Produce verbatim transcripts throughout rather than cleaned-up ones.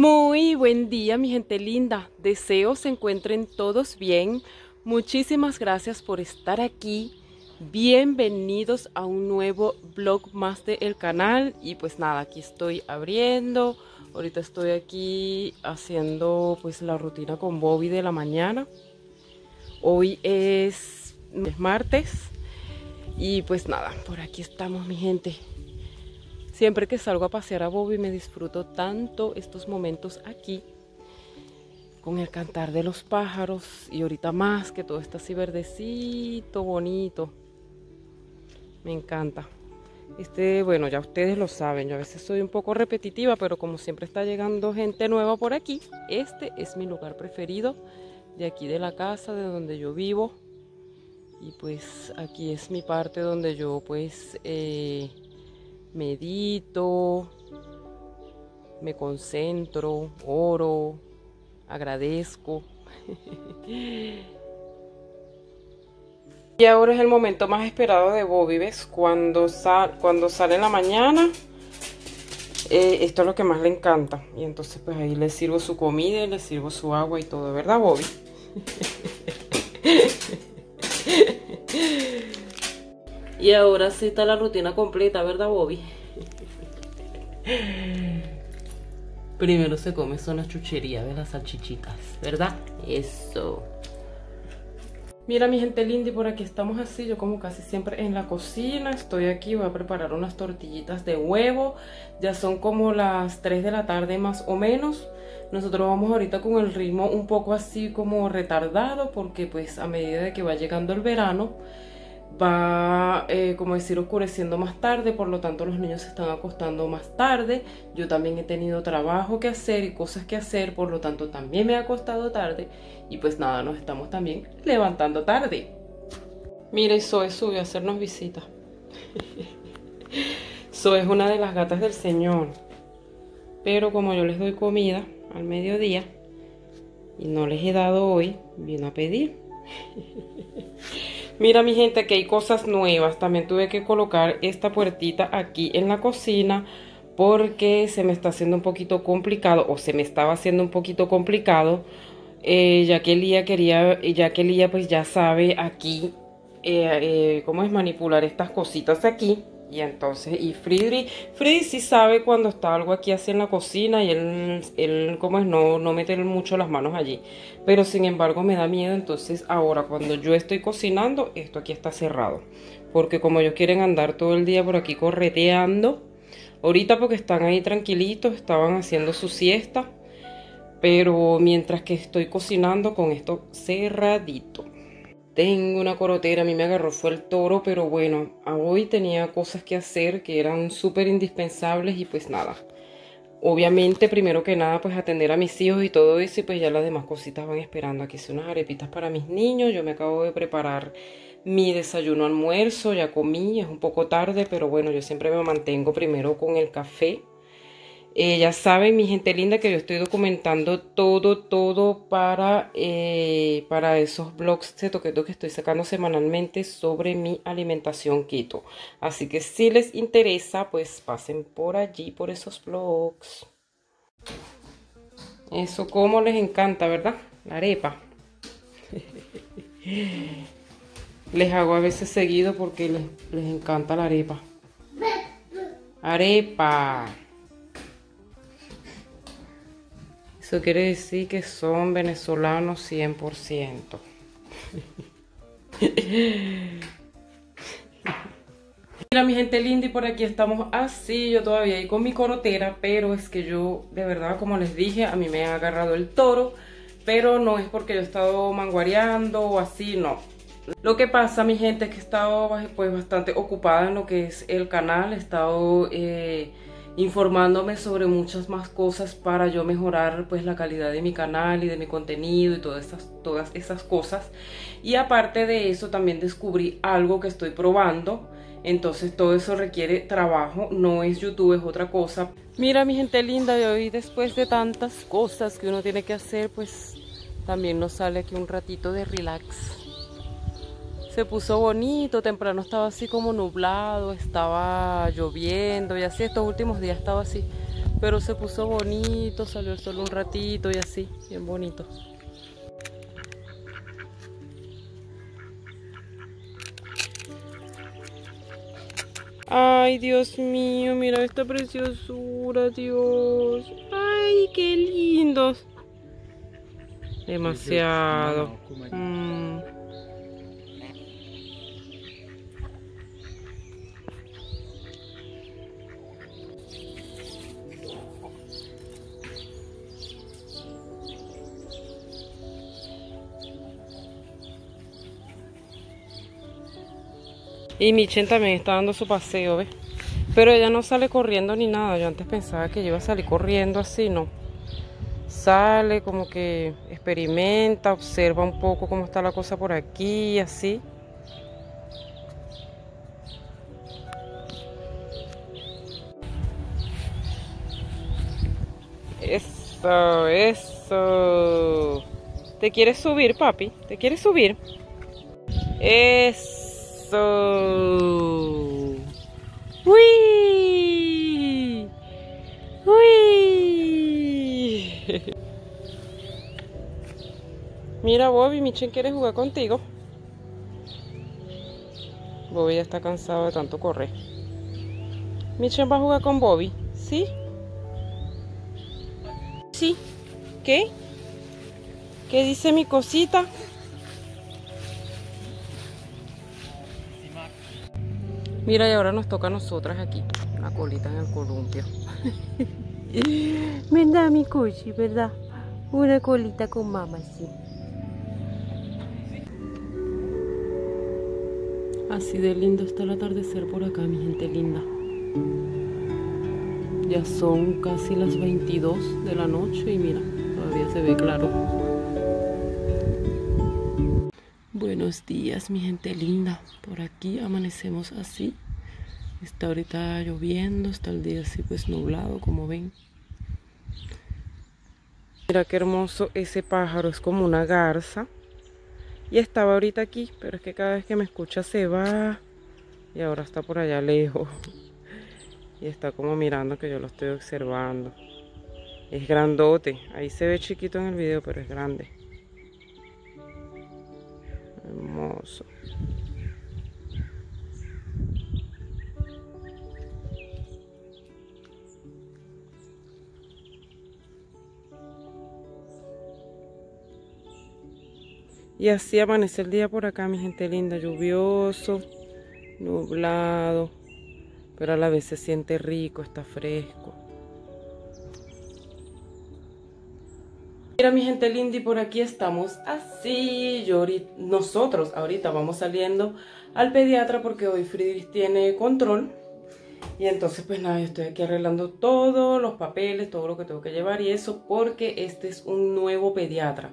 Muy buen día, mi gente linda. Deseo se encuentren todos bien. Muchísimas gracias por estar aquí. Bienvenidos a un nuevo vlog más del canal. Y pues nada, aquí estoy abriendo. Ahorita estoy aquí haciendo pues la rutina con Bobby de la mañana. Hoy es martes. Y pues nada, por aquí estamos, mi gente. Siempre que salgo a pasear a Bobby me disfruto tanto estos momentos aquí con el cantar de los pájaros y ahorita más que todo está así verdecito, bonito. Me encanta. Este, bueno, ya ustedes lo saben, yo a veces soy un poco repetitiva, pero como siempre está llegando gente nueva por aquí, este es mi lugar preferido de aquí de la casa, de donde yo vivo. Y pues aquí es mi parte donde yo pues... Eh, medito, me concentro, oro, agradezco. Y ahora es el momento más esperado de Bobby, ¿ves? Cuando, sal, cuando sale en la mañana, eh, esto es lo que más le encanta. Y entonces pues ahí le sirvo su comida y le sirvo su agua y todo, ¿verdad, Bobby? Y ahora sí está la rutina completa, ¿verdad, Bobby? Primero se come, son las chucherías, ¿ves? Las salchichitas, ¿verdad? Eso. Mira, mi gente linda, y por aquí estamos así, yo como casi siempre en la cocina. Estoy aquí, voy a preparar unas tortillitas de huevo. Ya son como las tres de la tarde más o menos. Nosotros vamos ahorita con el ritmo un poco así como retardado, porque pues a medida de que va llegando el verano, va, eh, como decir, oscureciendo más tarde, por lo tanto los niños se están acostando más tarde. Yo también he tenido trabajo que hacer y cosas que hacer, por lo tanto también me he acostado tarde. Y pues nada, nos estamos también levantando tarde. Mira, y Zoe subió a hacernos visita. Zoe es una de las gatas del señor, pero como yo les doy comida al mediodía y no les he dado hoy, vino a pedir. Mira, mi gente, que hay cosas nuevas. También tuve que colocar esta puertita aquí en la cocina porque se me está haciendo un poquito complicado, o se me estaba haciendo un poquito complicado, eh, ya que Lía quería, ya que Lía pues ya sabe aquí eh, eh, cómo es manipular estas cositas aquí. Y entonces, y Friedrich, Friedrich sí sabe cuando está algo aquí así en la cocina y él, él como es, no, no mete mucho las manos allí. Pero sin embargo me da miedo, entonces ahora cuando yo estoy cocinando, esto aquí está cerrado. Porque como ellos quieren andar todo el día por aquí correteando, ahorita porque están ahí tranquilitos, estaban haciendo su siesta. Pero mientras que estoy cocinando con esto cerradito. Tengo una corotera, a mí me agarró fue el toro, pero bueno, hoy tenía cosas que hacer que eran súper indispensables y pues nada. Obviamente, primero que nada, pues atender a mis hijos y todo eso, y pues ya las demás cositas van esperando. Aquí hice unas arepitas para mis niños, yo me acabo de preparar mi desayuno almuerzo, ya comí, es un poco tarde, pero bueno, yo siempre me mantengo primero con el café. Eh, ya saben, mi gente linda, que yo estoy documentando todo, todo para, eh, para esos blogs cetoqueto que estoy sacando semanalmente sobre mi alimentación keto. Así que si les interesa, pues pasen por allí, por esos blogs. Eso como les encanta, ¿verdad? La arepa. Les hago a veces seguido porque les, les encanta la arepa. Arepa. Eso quiere decir que son venezolanos cien por ciento. Mira, mi gente linda, y por aquí estamos así. Yo todavía ahí con mi corotera, pero es que yo, de verdad, como les dije, a mí me ha agarrado el toro. Pero no es porque yo he estado manguareando o así, no. Lo que pasa, mi gente, es que he estado pues, bastante ocupada en lo que es el canal. He estado... Eh, informándome sobre muchas más cosas para yo mejorar pues la calidad de mi canal y de mi contenido y todas esas, todas esas cosas. Y aparte de eso también descubrí algo que estoy probando, entonces todo eso requiere trabajo, no es YouTube, es otra cosa. Mira, mi gente linda, de hoy después de tantas cosas que uno tiene que hacer, pues también nos sale aquí un ratito de relax. Se puso bonito, temprano estaba así como nublado, estaba lloviendo y así, estos últimos días estaba así, pero se puso bonito, salió el sol un ratito y así, bien bonito. Ay, Dios mío, mira esta preciosura, Dios. Ay, qué lindos. Demasiado. Mm. Y Michin también está dando su paseo, ¿ves? Pero ella no sale corriendo ni nada. Yo antes pensaba que iba a salir corriendo así, no. Sale como que experimenta, observa un poco cómo está la cosa por aquí y así. Eso, eso. ¿Te quieres subir, papi? ¿Te quieres subir? Eso. ¡Uy! ¡Uy! Mira, Bobby, Michin quiere jugar contigo. Bobby ya está cansado de tanto correr. Michin va a jugar con Bobby, ¿sí? ¿Sí? ¿Qué? ¿Qué dice mi cosita? Mira, y ahora nos toca a nosotras aquí, una colita en el columpio. ¿Verdad, mi cuchi? ¿Verdad? Una colita con mamá, sí. Así de lindo está el atardecer por acá, mi gente linda. Ya son casi las veintidós de la noche y mira, todavía se ve claro. Buenos días, mi gente linda. Por aquí amanecemos así. Está ahorita lloviendo, está el día así pues nublado, como ven. Mira qué hermoso ese pájaro, es como una garza. Y estaba ahorita aquí, pero es que cada vez que me escucha se va. Y ahora está por allá lejos. Y está como mirando que yo lo estoy observando. Es grandote, ahí se ve chiquito en el video, pero es grande. Hermoso. Y así amanece el día por acá, mi gente linda. Lluvioso, nublado, pero a la vez se siente rico, está fresco. Mira, mi gente linda, y por aquí estamos así. Yo ahorita, nosotros ahorita vamos saliendo al pediatra porque hoy Friedrich tiene control. Y entonces pues nada, yo estoy aquí arreglando todos los papeles, todo lo que tengo que llevar y eso, porque este es un nuevo pediatra.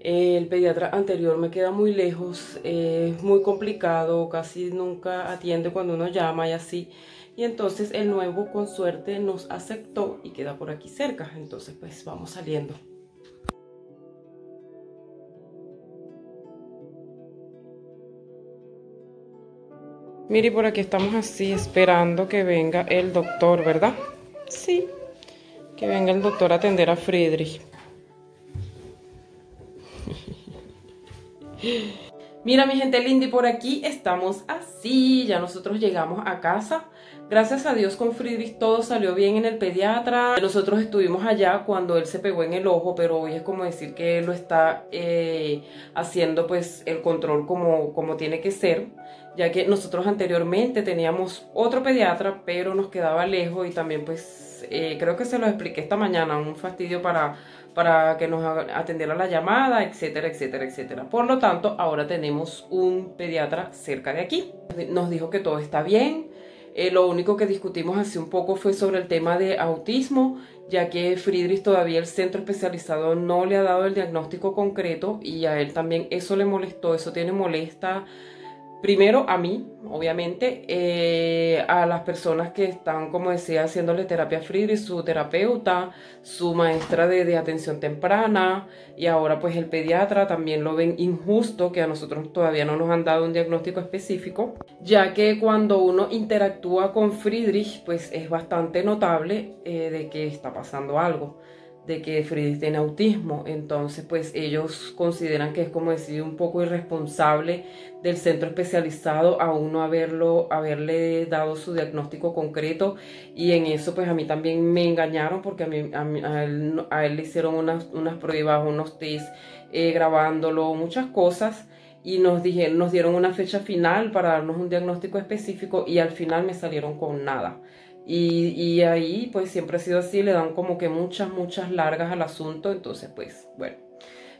El pediatra anterior me queda muy lejos, es muy complicado, casi nunca atiende cuando uno llama y así. Y entonces el nuevo, con suerte, nos aceptó y queda por aquí cerca. Entonces pues vamos saliendo. Mire, por aquí estamos así esperando que venga el doctor, ¿verdad? Sí, que venga el doctor a atender a Friedrich. Mira, mi gente linda, y por aquí estamos así. Ya nosotros llegamos a casa. Gracias a Dios, con Friedrich todo salió bien en el pediatra. Nosotros estuvimos allá cuando él se pegó en el ojo, pero hoy es como decir que él lo está eh, haciendo pues el control como, como tiene que ser, ya que nosotros anteriormente teníamos otro pediatra, pero nos quedaba lejos y también pues eh, creo que se los expliqué esta mañana, un fastidio para, para que nos atendiera la llamada, etcétera, etcétera, etcétera. Por lo tanto, ahora tenemos un pediatra cerca de aquí. Nos dijo que todo está bien. Eh, lo único que discutimos así un poco fue sobre el tema de autismo, ya que Friedrich todavía el centro especializado no le ha dado el diagnóstico concreto y a él también eso le molestó, eso tiene molesta, primero a mí, obviamente, eh, a las personas que están, como decía, haciéndole terapia a Friedrich, su terapeuta, su maestra de, de atención temprana, y ahora pues el pediatra también lo ven injusto, que a nosotros todavía no nos han dado un diagnóstico específico, ya que cuando uno interactúa con Friedrich, pues es bastante notable eh, de que está pasando algo, de que Friedrich tiene autismo. Entonces pues ellos consideran que es, como decir, un poco irresponsable del centro especializado a uno haberlo, haberle dado su diagnóstico concreto, y en eso pues a mí también me engañaron, porque a, mí, a, mí, a, él, a él le hicieron unas, unas pruebas, unos test, eh, grabándolo, muchas cosas, y nos, dije, nos dieron una fecha final para darnos un diagnóstico específico, y al final me salieron con nada. Y, y ahí pues siempre ha sido así, le dan como que muchas, muchas largas al asunto. Entonces pues bueno,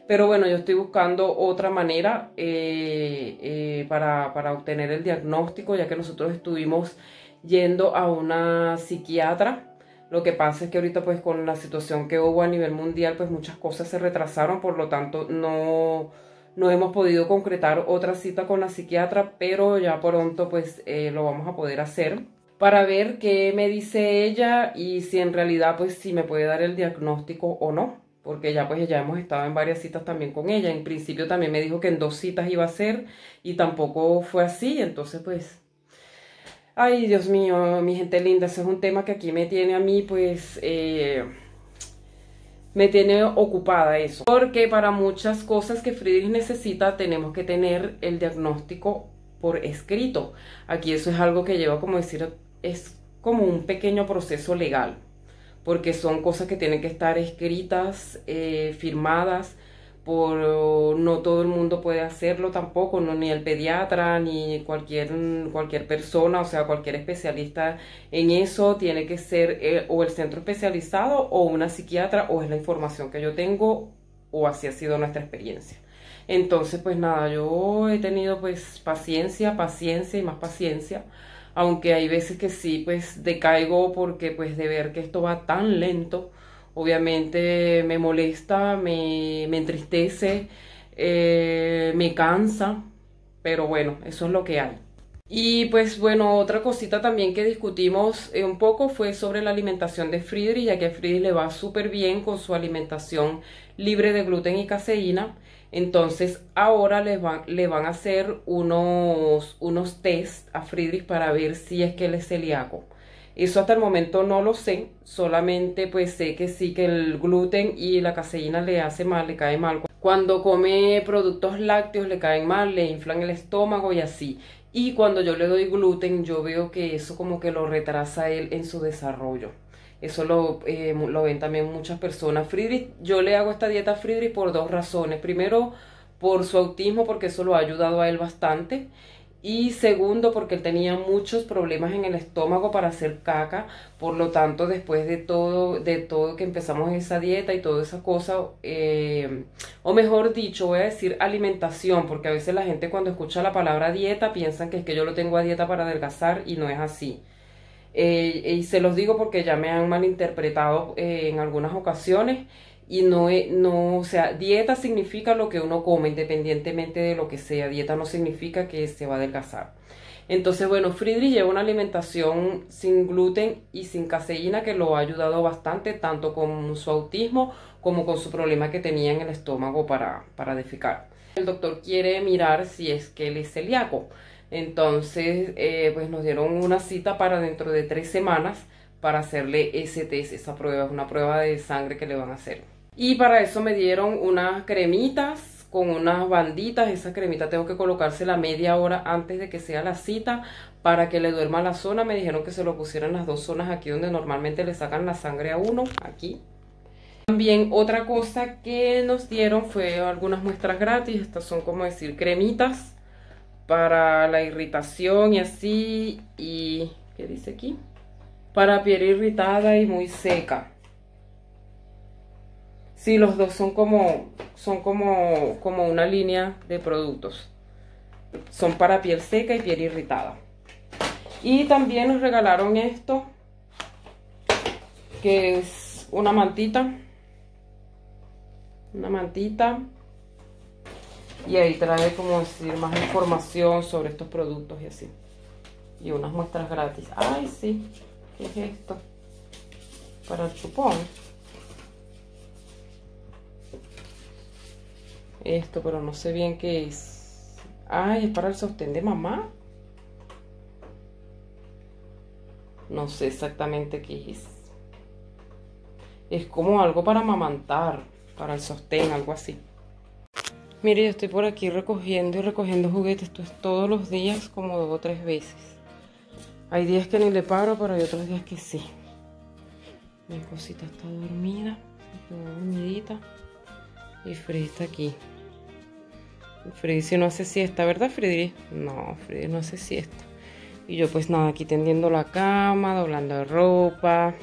pero bueno, yo estoy buscando otra manera eh, eh, para, para obtener el diagnóstico, ya que nosotros estuvimos yendo a una psiquiatra. Lo que pasa es que ahorita pues con la situación que hubo a nivel mundial, pues muchas cosas se retrasaron, por lo tanto no... no hemos podido concretar otra cita con la psiquiatra, pero ya pronto pues eh, lo vamos a poder hacer para ver qué me dice ella y si en realidad pues si me puede dar el diagnóstico o no, porque ya pues ya hemos estado en varias citas también con ella. En principio también me dijo que en dos citas iba a ser y tampoco fue así. Entonces pues, ay Dios mío, mi gente linda, ese es un tema que aquí me tiene a mí pues... Eh... me tiene ocupada eso, porque para muchas cosas que Friedrich necesita tenemos que tener el diagnóstico por escrito. Aquí eso es algo que lleva, como decir, es como un pequeño proceso legal, porque son cosas que tienen que estar escritas, eh, firmadas, por, no todo el mundo puede hacerlo tampoco, no, ni el pediatra, ni cualquier, cualquier persona, o sea, cualquier especialista en eso. Tiene que ser eh, o el centro especializado o una psiquiatra, o es la información que yo tengo, o así ha sido nuestra experiencia. Entonces pues nada, yo he tenido pues paciencia, paciencia y más paciencia, aunque hay veces que sí pues decaigo, porque pues de ver que esto va tan lento, obviamente me molesta, me, me entristece, eh, me cansa, pero bueno, eso es lo que hay. Y pues bueno, otra cosita también que discutimos eh, un poco fue sobre la alimentación de Friedrich, ya que a Friedrich le va súper bien con su alimentación libre de gluten y caseína. Entonces ahora les van, le van a hacer unos, unos test a Friedrich para ver si es que él es celíaco. Eso hasta el momento no lo sé, solamente pues sé que sí, que el gluten y la caseína le hace mal, le cae mal. Cuando come productos lácteos le caen mal, le inflan el estómago y así. Y cuando yo le doy gluten, yo veo que eso como que lo retrasa él en su desarrollo. Eso lo, eh, lo ven también muchas personas. Friedrich, yo le hago esta dieta a Friedrich por dos razones. Primero, por su autismo, porque eso lo ha ayudado a él bastante. Y segundo, porque él tenía muchos problemas en el estómago para hacer caca. Por lo tanto, después de todo, de todo que empezamos esa dieta y toda esa cosa, eh, o mejor dicho, voy a decir alimentación, porque a veces la gente cuando escucha la palabra dieta piensan que es que yo lo tengo a dieta para adelgazar, y no es así. Eh, y se los digo porque ya me han malinterpretado eh, en algunas ocasiones. Y no, no, o sea, dieta significa lo que uno come, independientemente de lo que sea. Dieta no significa que se va a adelgazar. Entonces, bueno, Friedrich lleva una alimentación sin gluten y sin caseína que lo ha ayudado bastante, tanto con su autismo como con su problema que tenía en el estómago para, para defecar. El doctor quiere mirar si es que él es celíaco. Entonces, eh, pues nos dieron una cita para dentro de tres semanas para hacerle ese test, esa prueba. Es una prueba de sangre que le van a hacer. Y para eso me dieron unas cremitas con unas banditas. Esa cremita tengo que colocársela media hora antes de que sea la cita para que le duerma la zona. Me dijeron que se lo pusieran las dos zonas aquí donde normalmente le sacan la sangre a uno, aquí. También otra cosa que nos dieron fue algunas muestras gratis. Estas son, como decir, cremitas para la irritación y así. Y ¿qué dice aquí? Para piel irritada y muy seca. Sí, los dos son como, son como, como una línea de productos. Son para piel seca y piel irritada. Y también nos regalaron esto, que es una mantita. Una mantita. y ahí trae, como decir, más información sobre estos productos y así, y unas muestras gratis. Ay, sí, ¿qué es esto? Para el chupón. Esto, pero no sé bien qué es. Ay, es para el sostén de mamá. No sé exactamente qué es. Es como algo para amamantar, para el sostén, algo así. Mire, yo estoy por aquí recogiendo y recogiendo juguetes. Esto es todos los días, como dos o tres veces. Hay días que ni le paro, pero hay otros días que sí. Mi cosita está dormida, se quedó dormidita. Y Friedrich está aquí. Friedrich si no hace siesta, ¿verdad, Friedrich? No, Friedrich no hace siesta. Y yo pues nada, aquí tendiendo la cama, doblando ropa.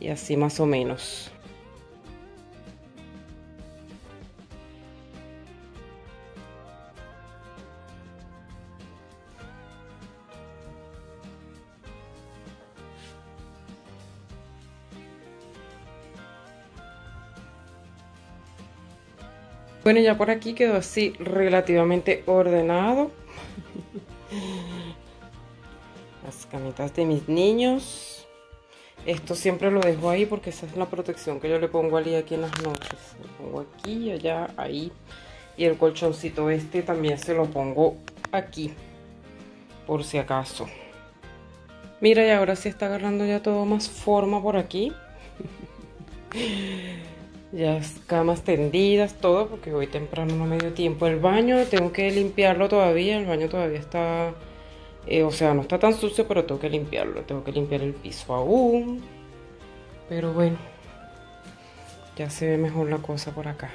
Y así más o menos. Bueno, ya por aquí quedó así relativamente ordenado. Las camitas de mis niños. Esto siempre lo dejo ahí porque esa es la protección que yo le pongo a Lía aquí en las noches. Le pongo aquí, allá, ahí. Y el colchoncito este también se lo pongo aquí, por si acaso. Mira, y ahora sí está agarrando ya todo más forma por aquí. Ya las camas tendidas, todo, porque hoy temprano no me dio tiempo. El baño tengo que limpiarlo todavía, el baño todavía está, eh, o sea, no está tan sucio, pero tengo que limpiarlo, tengo que limpiar el piso aún. Pero bueno, ya se ve mejor la cosa por acá.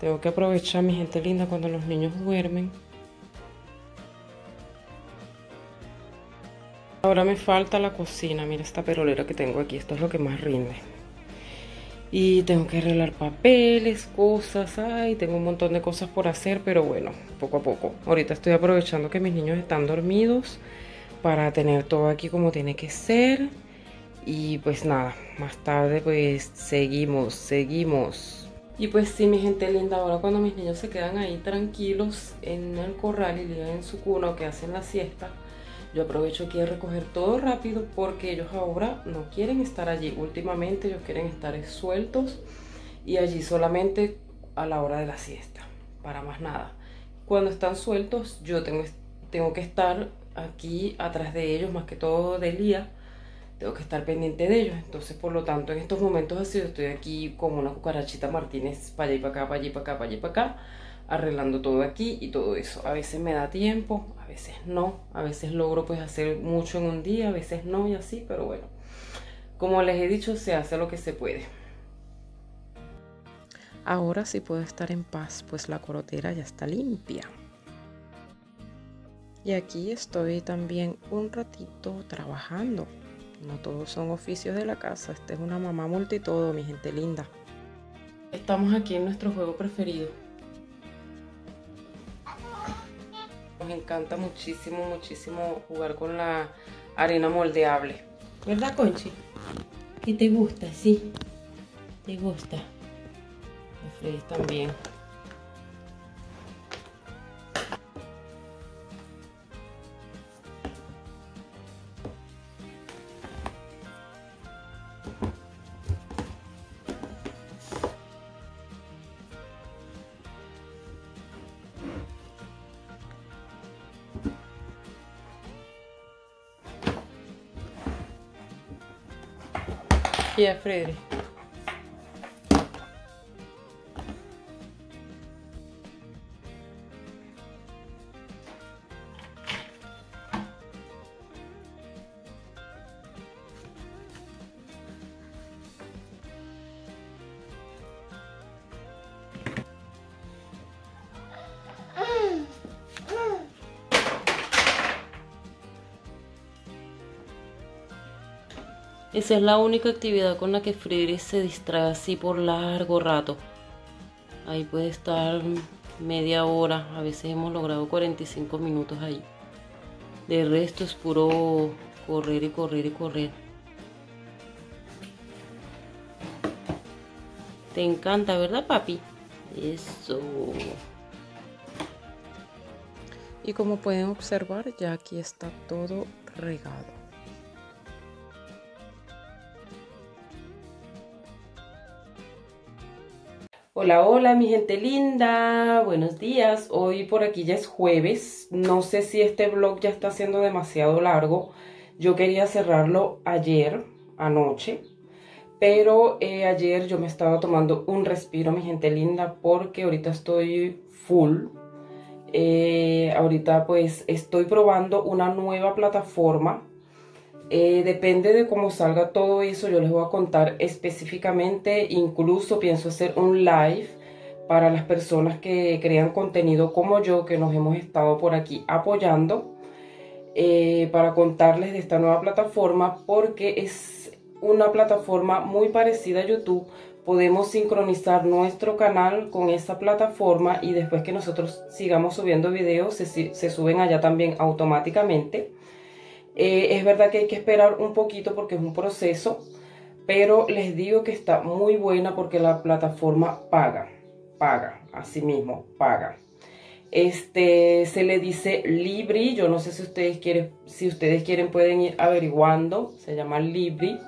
Tengo que aprovechar, mi gente linda, cuando los niños duermen. Ahora me falta la cocina, mira esta perolera que tengo aquí, esto es lo que más rinde. Y tengo que arreglar papeles, cosas, ay, tengo un montón de cosas por hacer, pero bueno, poco a poco. Ahorita estoy aprovechando que mis niños están dormidos para tener todo aquí como tiene que ser. Y pues nada, más tarde pues seguimos, seguimos. Y pues sí, mi gente linda, ahora cuando mis niños se quedan ahí tranquilos en el corral y llegan en su cuna o que hacen la siesta, yo aprovecho aquí a recoger todo rápido porque ellos ahora no quieren estar allí. Últimamente ellos quieren estar sueltos y allí solamente a la hora de la siesta, para más nada. Cuando están sueltos yo tengo, tengo que estar aquí atrás de ellos, más que todo de Lía. Tengo que estar pendiente de ellos, entonces por lo tanto en estos momentos así yo estoy aquí como una cucarachita Martínez, para allá y para acá, para allá y para acá, para allá y para acá, arreglando todo aquí y todo eso. A veces me da tiempo, a veces no, a veces logro pues hacer mucho en un día, a veces no y así, pero bueno, como les he dicho, se hace lo que se puede. Ahora sí puedo estar en paz, pues la corotera ya está limpia. Y aquí estoy también un ratito trabajando. No todos son oficios de la casa, esta es una mamá multitodo, mi gente linda. Estamos aquí en nuestro juego preferido. Nos encanta muchísimo, muchísimo jugar con la arena moldeable. ¿Verdad, Conchi? ¿Qué te gusta? Sí, te gusta. El Freddy también. Y a Friedrich. Esa es la única actividad con la que Friedrich se distrae así por largo rato. Ahí puede estar media hora, a veces hemos logrado cuarenta y cinco minutos ahí. De resto es puro correr y correr y correr. Te encanta, ¿verdad, papi? Eso. Y como pueden observar, ya aquí está todo regado. Hola, hola mi gente linda, buenos días. Hoy por aquí ya es jueves. No sé si este vlog ya está siendo demasiado largo. Yo quería cerrarlo ayer, anoche, pero eh, ayer yo me estaba tomando un respiro, mi gente linda, porque ahorita estoy full. Eh, ahorita pues estoy probando una nueva plataforma. Eh, depende de cómo salga todo eso, yo les voy a contar específicamente. Incluso pienso hacer un live para las personas que crean contenido como yo, que nos hemos estado por aquí apoyando, eh, para contarles de esta nueva plataforma, porque es una plataforma muy parecida a YouTube. Podemos sincronizar nuestro canal con esa plataforma y después que nosotros sigamos subiendo videos, se, se suben allá también automáticamente. Eh, es verdad que hay que esperar un poquito porque es un proceso, pero les digo que está muy buena porque la plataforma paga, paga, así mismo, paga. Este, se le dice LBRY, yo no sé si ustedes quieren, si ustedes quieren pueden ir averiguando, se llama LBRY.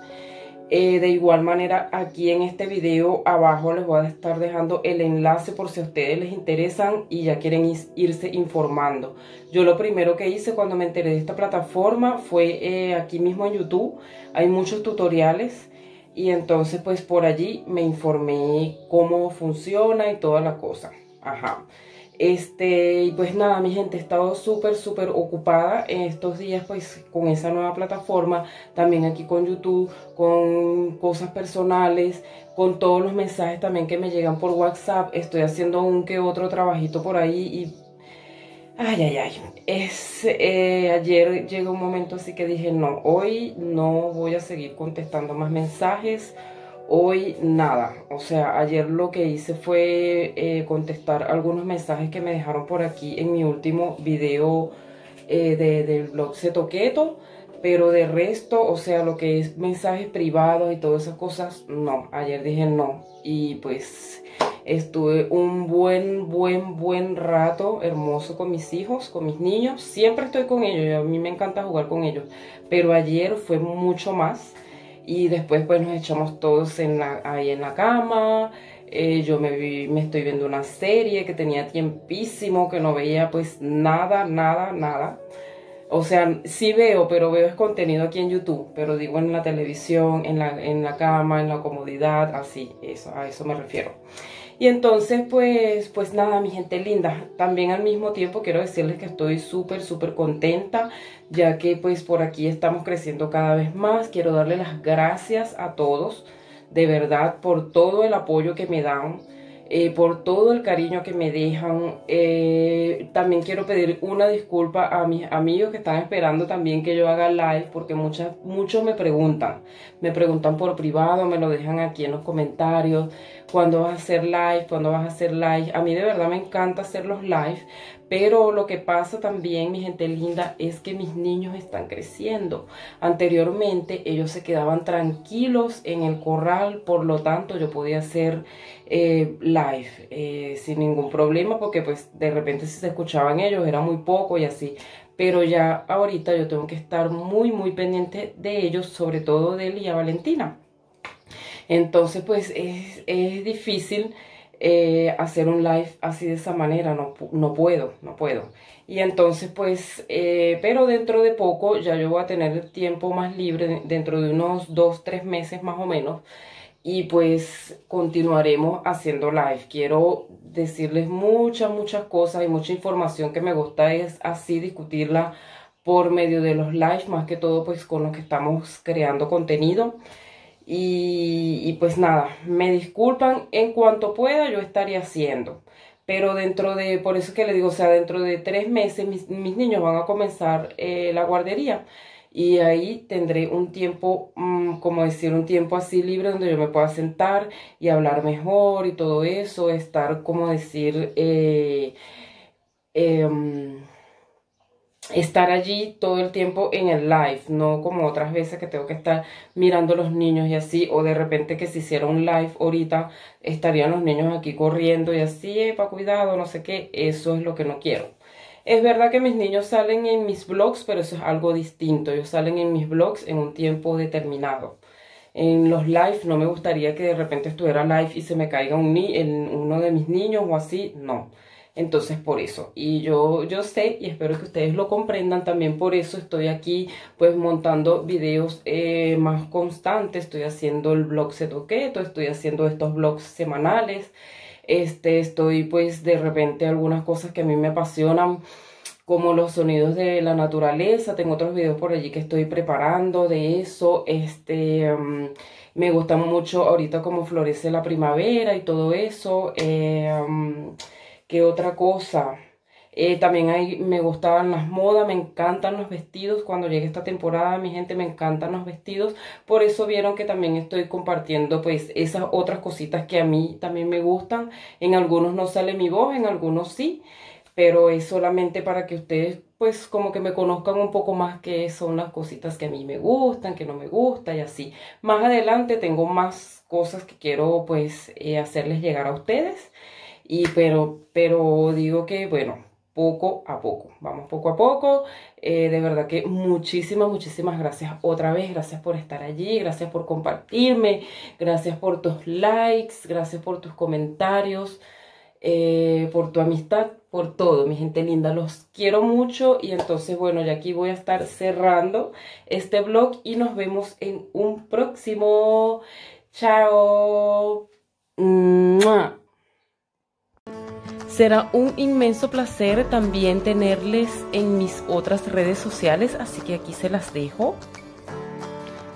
Eh, de igual manera aquí en este video abajo les voy a estar dejando el enlace por si a ustedes les interesan y ya quieren irse informando. Yo lo primero que hice cuando me enteré de esta plataforma fue eh, aquí mismo en YouTube. Hay muchos tutoriales y entonces pues por allí me informé cómo funciona y toda la cosa. Ajá. Este, pues nada mi gente, he estado súper súper ocupada en estos días pues con esa nueva plataforma, también aquí con YouTube, con cosas personales, con todos los mensajes también que me llegan por WhatsApp. Estoy haciendo un que otro trabajito por ahí y ay ay ay, es, eh, ayer llegó un momento así que dije no, hoy no voy a seguir contestando más mensajes. Hoy nada, o sea, ayer lo que hice fue eh, contestar algunos mensajes que me dejaron por aquí en mi último video eh, de, del blog Cetoqueto, pero de resto, o sea, lo que es mensajes privados y todas esas cosas, no, ayer dije no. Y pues estuve un buen, buen, buen rato hermoso con mis hijos, con mis niños, siempre estoy con ellos, y a mí me encanta jugar con ellos, pero ayer fue mucho más. Y después pues nos echamos todos en la, ahí en la cama. Eh, yo me, vi, me estoy viendo una serie que tenía tiempísimo, que no veía pues nada, nada, nada. O sea, sí veo, pero veo es contenido aquí en YouTube. Pero digo en la televisión, en la, en la cama, en la comodidad, así, eso, a eso me refiero. Y entonces pues, pues nada mi gente linda, también al mismo tiempo quiero decirles que estoy súper súper contenta, ya que pues por aquí estamos creciendo cada vez más. Quiero darle las gracias a todos, de verdad, por todo el apoyo que me dan, eh, por todo el cariño que me dejan. Eh, también quiero pedir una disculpa a mis amigos que están esperando también que yo haga live, porque muchas, muchos me preguntan, me preguntan por privado, me lo dejan aquí en los comentarios. ¿Cuándo vas a hacer live? ¿Cuándo vas a hacer live? A mí de verdad me encanta hacer los live, pero lo que pasa también, mi gente linda, es que mis niños están creciendo. Anteriormente ellos se quedaban tranquilos en el corral, por lo tanto yo podía hacer eh, live eh, sin ningún problema, porque pues de repente si se escuchaban ellos era muy poco y así. Pero ya ahorita yo tengo que estar muy muy pendiente de ellos, sobre todo de Lía y Valentina. Entonces pues es, es difícil eh, hacer un live así de esa manera, no, no puedo, no puedo. Y entonces pues, eh, pero dentro de poco ya yo voy a tener tiempo más libre, dentro de unos dos, tres meses más o menos. Y pues continuaremos haciendo live. Quiero decirles muchas, muchas cosas y mucha información que me gusta es así discutirla por medio de los lives, más que todo pues con los que estamos creando contenido. Y, y pues nada, me disculpan, en cuanto pueda yo estaré haciendo, pero dentro de, por eso es que le digo, o sea, dentro de tres meses mis, mis niños van a comenzar eh, la guardería y ahí tendré un tiempo, mmm, como decir, un tiempo así libre donde yo me pueda sentar y hablar mejor y todo eso, estar, como decir, eh, eh, estar allí todo el tiempo en el live, no como otras veces que tengo que estar mirando a los niños y así, o de repente que si hiciera un live ahorita estarían los niños aquí corriendo y así, epa, cuidado, no sé qué. Eso es lo que no quiero. Es verdad que mis niños salen en mis vlogs, pero eso es algo distinto. Ellos salen en mis vlogs en un tiempo determinado. En los live no me gustaría que de repente estuviera live y se me caiga un ni en uno de mis niños o así, no. Entonces por eso, y yo, yo sé y espero que ustedes lo comprendan también, por eso estoy aquí pues montando videos eh, más constantes. Estoy haciendo el vlog Cetoqueto, estoy haciendo estos vlogs semanales, este, estoy pues de repente algunas cosas que a mí me apasionan, como los sonidos de la naturaleza. Tengo otros videos por allí que estoy preparando de eso. Este, um, me gusta mucho ahorita cómo florece la primavera y todo eso. Eh, um, ¿qué otra cosa? Eh, también hay, me gustaban las modas, me encantan los vestidos. Cuando llegue esta temporada, mi gente, me encantan los vestidos. Por eso vieron que también estoy compartiendo pues esas otras cositas que a mí también me gustan. En algunos no sale mi voz, en algunos sí. Pero es solamente para que ustedes pues como que me conozcan un poco más qué son las cositas que a mí me gustan, que no me gusta y así. Más adelante tengo más cosas que quiero pues eh, hacerles llegar a ustedes. Y pero, pero digo que bueno, poco a poco, vamos poco a poco. Eh, de verdad que muchísimas, muchísimas gracias otra vez. Gracias por estar allí, gracias por compartirme, gracias por tus likes, gracias por tus comentarios. Eh, por tu amistad, por todo, mi gente linda, los quiero mucho. Y entonces bueno, ya aquí voy a estar cerrando este vlog y nos vemos en un próximo. Chao. ¡Mua! Será un inmenso placer también tenerles en mis otras redes sociales, así que aquí se las dejo.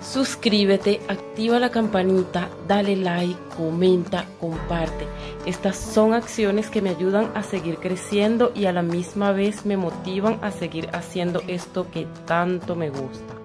Suscríbete, activa la campanita, dale like, comenta, comparte. Estas son acciones que me ayudan a seguir creciendo y a la misma vez me motivan a seguir haciendo esto que tanto me gusta.